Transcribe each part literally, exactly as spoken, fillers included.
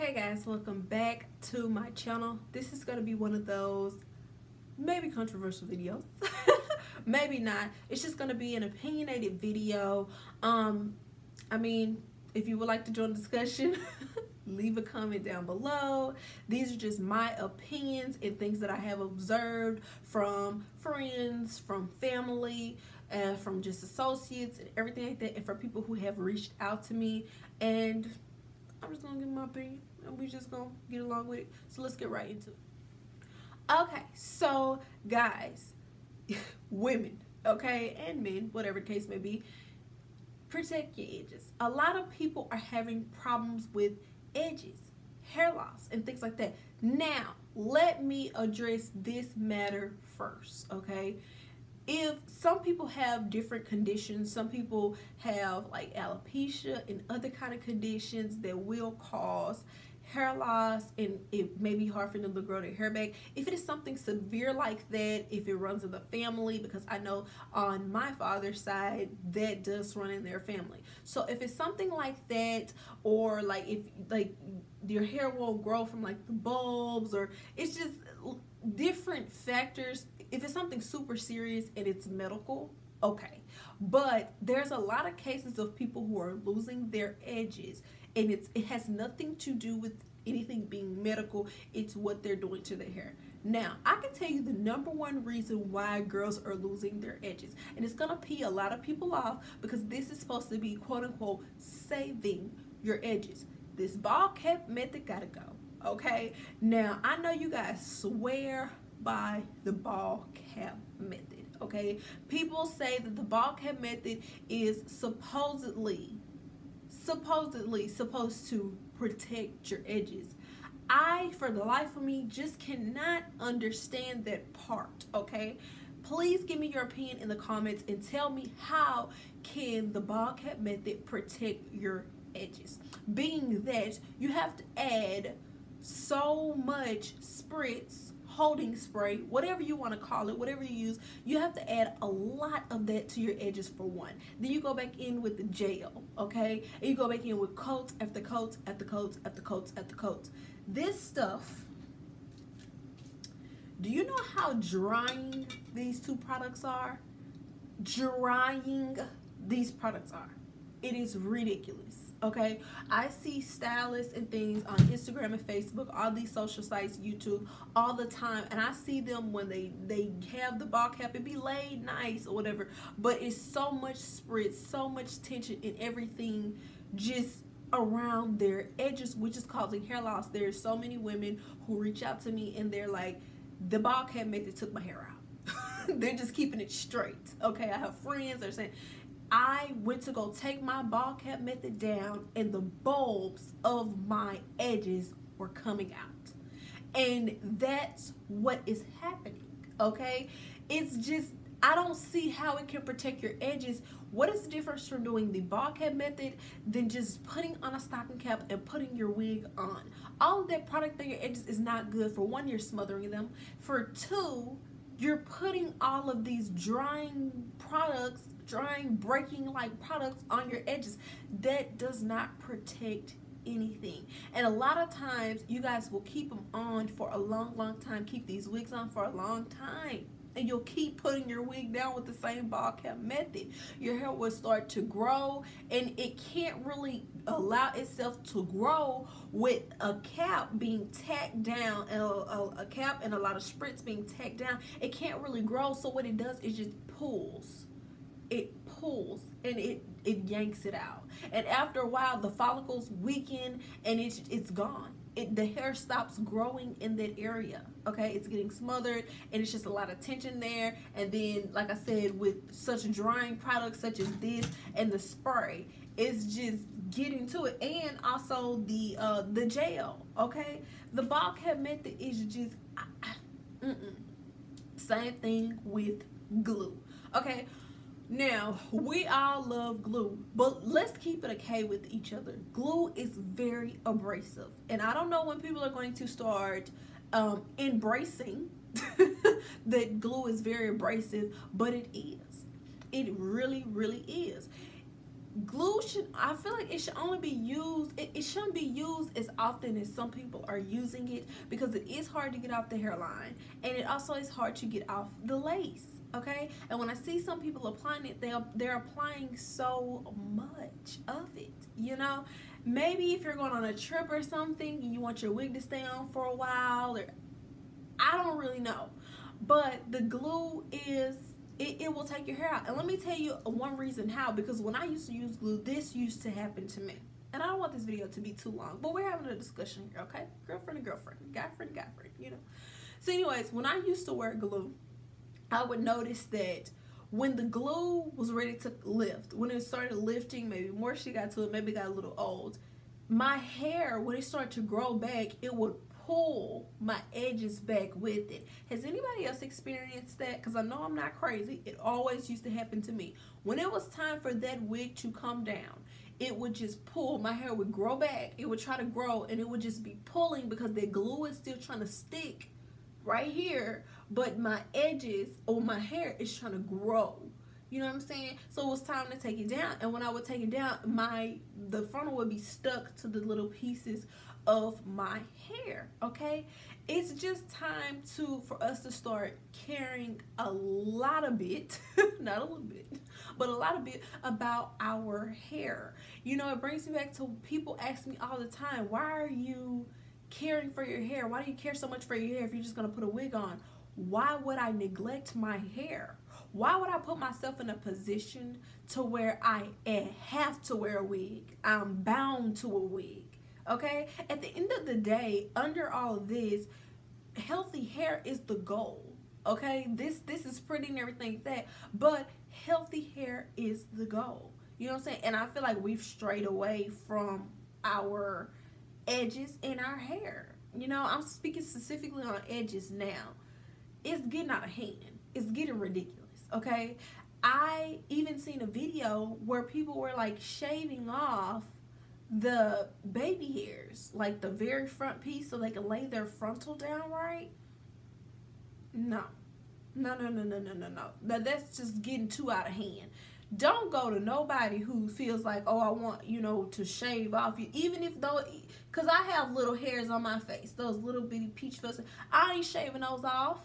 Hey guys, welcome back to my channel. This is going to be one of those maybe controversial videos maybe not. It's just going to be an opinionated video. um I mean, if you would like to join the discussion leave a comment down below. These are just my opinions and things that I have observed from friends, from family, uh, from just associates and everything like that, and for people who have reached out to me. And I'm just gonna give my opinion and we just gonna get along with it. So let's get right into it. Okay, so guys, women, okay, and men, whatever the case may be, protect your edges. A lot of people are having problems with edges, hair loss, and things like that. Now, let me address this matter first, okay? If some people have different conditions, some people have like alopecia and other kind of conditions that will cause hair loss, and it may be hard for them to grow their hair back. If it is something severe like that, if it runs in the family, because I know on my father's side that does run in their family. So if it's something like that, or like if like your hair won't grow from like the bulbs, or it's just different factors. If it's something super serious and it's medical, okay. But there's a lot of cases of people who are losing their edges, and it's it has nothing to do with anything being medical. It's what they're doing to their hair. Now, I can tell you the number one reason why girls are losing their edges, and it's gonna pee a lot of people off because this is supposed to be quote unquote saving your edges. This bald cap method gotta go. Okay, now I know you guys swear by the bald cap method. Okay, people say that the bald cap method is supposedly supposedly supposed to protect your edges. I, for the life of me, just cannot understand that part. Okay, please give me your opinion in the comments and tell me, how can the bald cap method protect your edges, being that you have to add so much spritz, holding spray, whatever you want to call it, whatever you use, you have to add a lot of that to your edges for one. Then you go back in with the gel, okay? And you go back in with coats after coats after coats after coats after coats. This stuff, do you know how drying these two products are? Drying these products are. It is ridiculous. Okay, I see stylists and things on Instagram and Facebook, all these social sites, YouTube, all the time, and I see them when they they have the bald cap, it be laid nice or whatever, but it's so much spritz, so much tension and everything just around their edges, which is causing hair loss. There's so many women who reach out to me and they're like, the bald cap method took my hair out. They're just keeping it straight. Okay, I have friends that are saying, I went to go take my bald cap method down and the bulbs of my edges were coming out. And that's what is happening, okay? It's just, I don't see how it can protect your edges. What is the difference from doing the bald cap method than just putting on a stocking cap and putting your wig on? All of that product on your edges is not good. For one, you're smothering them. For two, you're putting all of these drying products, drying, breaking like products on your edges. That does not protect anything. And a lot of times you guys will keep them on for a long, long time, keep these wigs on for a long time, and you'll keep putting your wig down with the same bald cap method. Your hair will start to grow, and it can't really allow itself to grow with a cap being tacked down, a, a, a cap and a lot of spritz being tacked down. It can't really grow, so what it does is just pulls. It pulls and it it yanks it out, and after a while the follicles weaken and it's it's gone. It, the hair stops growing in that area. Okay, it's getting smothered and it's just a lot of tension there. And then, like I said, with such drying products such as this and the spray, it's just getting to it. And also the uh, the gel. Okay, the bald cap method is just I, I, mm-mm. Same thing with glue. Okay. Now, we all love glue, but let's keep it okay with each other. Glue is very abrasive, and I don't know when people are going to start um, embracing that glue is very abrasive, but it is. It really, really is. glue should, I feel like it should only be used, it, it shouldn't be used as often as some people are using it, because it is hard to get off the hairline, and it also is hard to get off the lace, okay? And when I see some people applying it, they're, they're applying so much of it, you know? Maybe if you're going on a trip or something and you want your wig to stay on for a while, or I don't really know, but the glue is, It, it will take your hair out. And let me tell you one reason how, because when I used to use glue, this used to happen to me. And I don't want this video to be too long, but we're having a discussion here, okay? Girlfriend and girlfriend, guy friend, guy friend, you know? So anyways, when I used to wear glue, I would notice that when the glue was ready to lift, when it started lifting, maybe more she got to it, maybe it got a little old, my hair, when it started to grow back, it would pull my edges back with it. Has anybody else experienced that? Because I know I'm not crazy. It always used to happen to me. When it was time for that wig to come down, it would just pull. My hair would grow back. It would try to grow, and it would just be pulling because the glue is still trying to stick right here, but my edges or my hair is trying to grow. You know what I'm saying? So it was time to take it down. And when I would take it down, my the frontal would be stuck to the little pieces of my hair, okay? It's just time to for us to start caring a lot of bit, not a little bit, but a lot of bit about our hair. You know, it brings me back to people ask me all the time, why are you caring for your hair? Why do you care so much for your hair if you're just gonna put a wig on? Why would I neglect my hair? Why would I put myself in a position to where I have to wear a wig? I'm bound to a wig, okay? At the end of the day, under all of this, healthy hair is the goal, okay? This this is pretty and everything like that, but healthy hair is the goal. You know what I'm saying? And I feel like we've strayed away from our edges in our hair. You know, I'm speaking specifically on edges now. It's getting out of hand. It's getting ridiculous. Okay, I even seen a video where people were like shaving off the baby hairs, like the very front piece, so they can lay their frontal down right. No, no, no, no, no, no, no, no. Now that's just getting too out of hand. Don't go to nobody who feels like, oh, I want, you know, to shave off you, even if though, because I have little hairs on my face, those little bitty peach fuzz. I ain't shaving those off.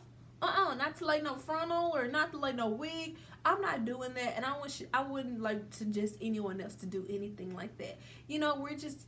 Uh-uh, not to lay no frontal or not to lay no wig. I'm not doing that, and I wish I wouldn't like to suggest anyone else to do anything like that. You know, we're just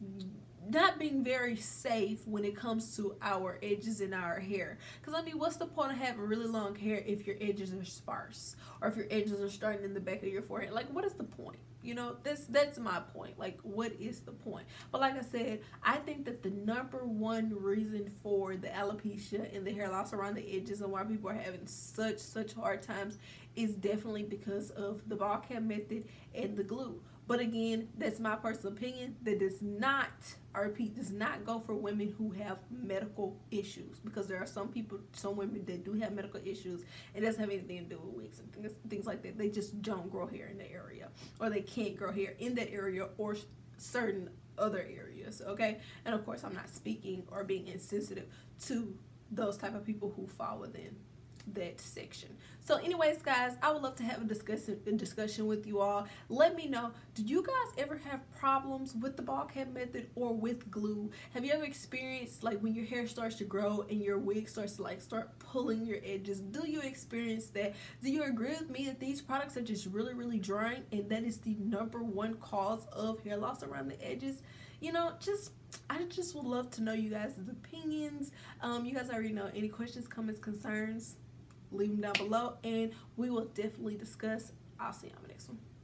not being very safe when it comes to our edges and our hair. Because, I mean, what's the point of having really long hair if your edges are sparse or if your edges are starting in the back of your forehead? Like, what is the point? You know, that's, that's my point. Like, what is the point? But like I said, I think that the number one reason for the alopecia and the hair loss around the edges and why people are having such, such hard times is definitely because of the ball cap method and the glue. But again, that's my personal opinion. That does not, I repeat, does not go for women who have medical issues, because there are some people, some women that do have medical issues. It doesn't have anything to do with wigs and things, things like that. They just don't grow hair in the area, or they can't grow hair in that area or certain other areas, okay? And of course, I'm not speaking or being insensitive to those type of people who fall within that section. So anyways, guys, I would love to have a discussion a discussion with you all. Let me know, do you guys ever have problems with the ball cap method or with glue? Have you ever experienced like when your hair starts to grow and your wig starts to like start pulling your edges? Do you experience that? Do you agree with me that these products are just really really drying, and that is the number one cause of hair loss around the edges? You know, just I just would love to know you guys' opinions. Um, you guys already know, any questions, comments, concerns, leave them down below, and we will definitely discuss. I'll see you on the next one.